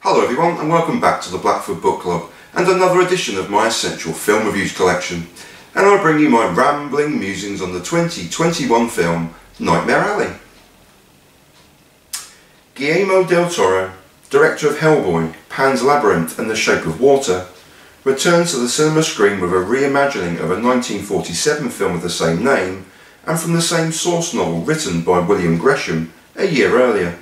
Hello everyone and welcome back to the Blackford Book Club and another edition of my essential film reviews collection, and I bring you my rambling musings on the 2021 film Nightmare Alley. Guillermo del Toro, director of Hellboy, Pan's Labyrinth and The Shape of Water, returns to the cinema screen with a reimagining of a 1947 film of the same name and from the same source novel written by William Gresham a year earlier.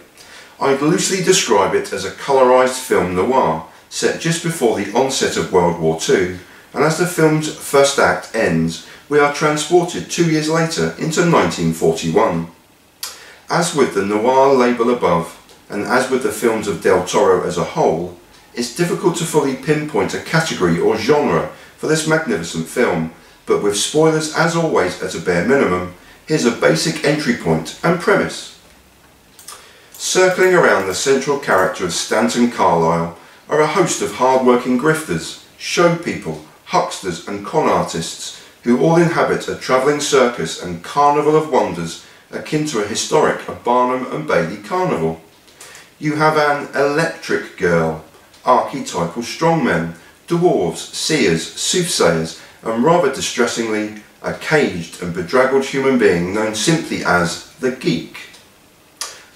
I'd loosely describe it as a colorised film noir set just before the onset of World War II, and as the film's first act ends, we are transported 2 years later into 1941. As with the noir label above, and as with the films of Del Toro as a whole, it's difficult to fully pinpoint a category or genre for this magnificent film, but with spoilers as always at a bare minimum, here's a basic entry point and premise. Circling around the central character of Stanton Carlisle are a host of hard-working grifters, show people, hucksters and con artists who all inhabit a travelling circus and carnival of wonders akin to a historic Barnum and Bailey carnival. You have an electric girl, archetypal strongmen, dwarves, seers, soothsayers and rather distressingly a caged and bedraggled human being known simply as the Geek.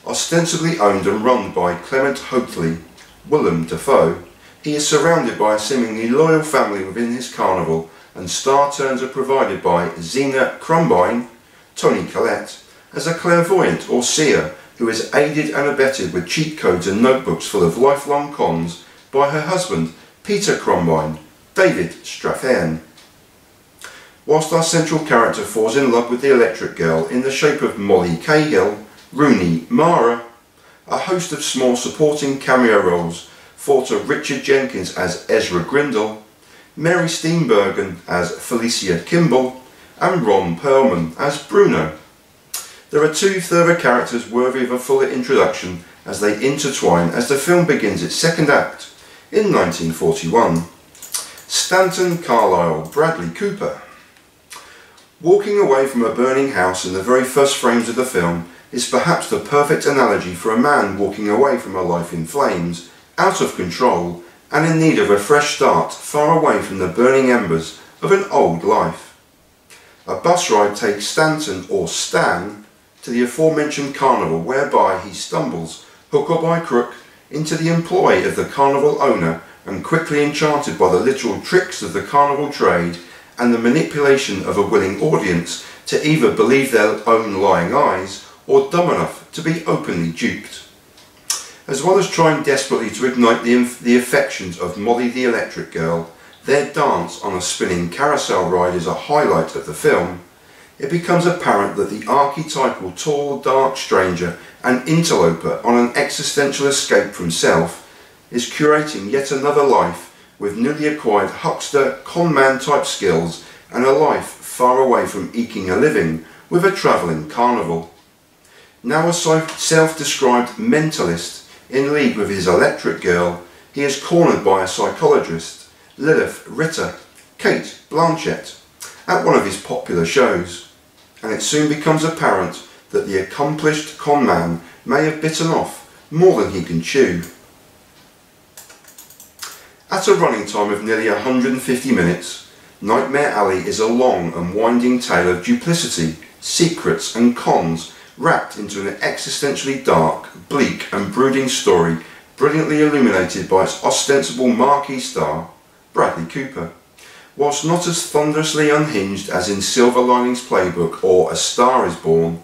Ostensibly owned and run by Clement Hoatley, Willem Dafoe, he is surrounded by a seemingly loyal family within his carnival, and star turns are provided by Zeena Krumbein, Toni Collette, as a clairvoyant or seer who is aided and abetted with cheat codes and notebooks full of lifelong cons by her husband, Peter Krumbein, David Strathairn. Whilst our central character falls in love with the electric girl in the shape of Molly Cahill, Rooney Mara, a host of small supporting cameo roles fall to Richard Jenkins as Ezra Grindle, Mary Steenburgen as Felicia Kimball and Ron Perlman as Bruno. There are two further characters worthy of a fuller introduction as they intertwine as the film begins its second act in 1941. Stanton Carlisle, Bradley Cooper. Walking away from a burning house in the very first frames of the film is perhaps the perfect analogy for a man walking away from a life in flames, out of control and in need of a fresh start far away from the burning embers of an old life. A bus ride takes Stanton, or Stan, to the aforementioned carnival whereby he stumbles, hook or by crook, into the employ of the carnival owner and quickly enchanted by the literal tricks of the carnival trade and the manipulation of a willing audience to either believe their own lying eyes or dumb enough to be openly duped. As well as trying desperately to ignite the affections of Molly the Electric Girl, their dance on a spinning carousel ride is a highlight of the film. It becomes apparent that the archetypal tall, dark stranger and interloper on an existential escape from self is curating yet another life with newly acquired huckster, conman type skills and a life far away from eking a living with a travelling carnival. Now a self-described mentalist in league with his electric girl, he is cornered by a psychologist, Lilith Ritter, Kate Blanchett, at one of his popular shows, and it soon becomes apparent that the accomplished con man may have bitten off more than he can chew. At a running time of nearly 150 minutes, Nightmare Alley is a long and winding tale of duplicity, secrets and cons wrapped into an existentially dark, bleak and brooding story brilliantly illuminated by its ostensible marquee star, Bradley Cooper. Whilst not as thunderously unhinged as in Silver Linings Playbook or A Star Is Born,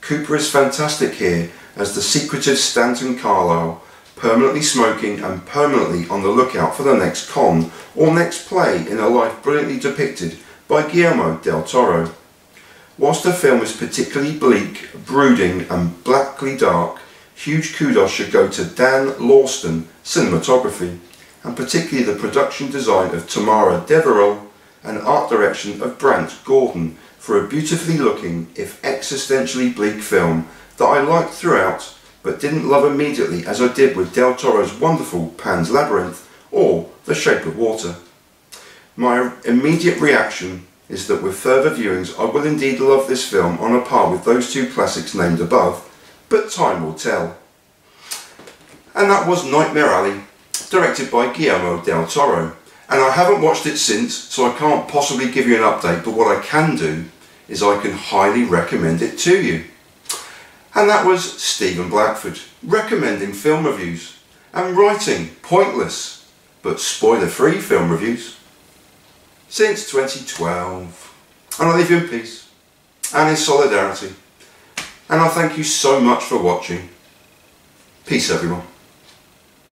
Cooper is fantastic here as the secretive Stanton Carlisle, permanently smoking and permanently on the lookout for the next con or next play in a life brilliantly depicted by Guillermo del Toro. Whilst the film is particularly bleak, brooding and blackly dark, huge kudos should go to Dan Lawston, cinematography, and particularly the production design of Tamara Deverell and art direction of Brant Gordon for a beautifully looking, if existentially bleak film that I liked throughout but didn't love immediately as I did with Del Toro's wonderful Pan's Labyrinth or The Shape of Water. My immediate reaction is that with further viewings I will indeed love this film on a par with those two classics named above, but time will tell. And that was Nightmare Alley, Labyrinth, directed by Guillermo del Toro. And I haven't watched it since, so I can't possibly give you an update, but what I can do is I can highly recommend it to you. And that was Stephen Blackford, recommending film reviews and writing pointless but spoiler-free film reviews since 2012. And I leave you in peace and in solidarity. And I thank you so much for watching. Peace, everyone.